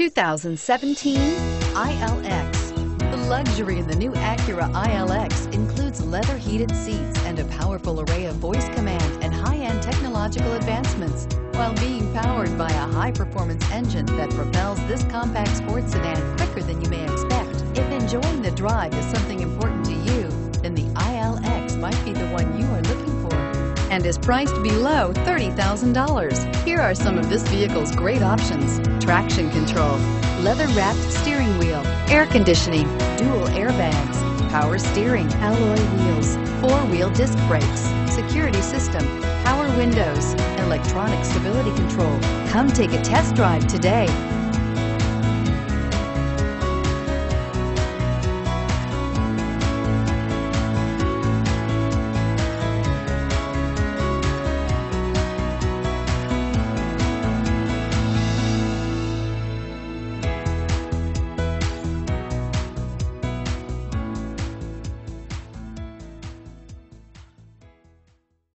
2017 ILX. The luxury in the new Acura ILX includes leather-heated seats and a powerful array of voice command and high-end technological advancements, while being powered by a high-performance engine that propels this compact sports sedan quicker than you may expect. If enjoying the drive is something important to you, then the ILX might be the one you are looking for, and is priced below $30,000. Here are some of this vehicle's great options: traction control, leather-wrapped steering wheel, air conditioning, dual airbags, power steering, alloy wheels, four-wheel disc brakes, security system, power windows, electronic stability control. Come take a test drive today.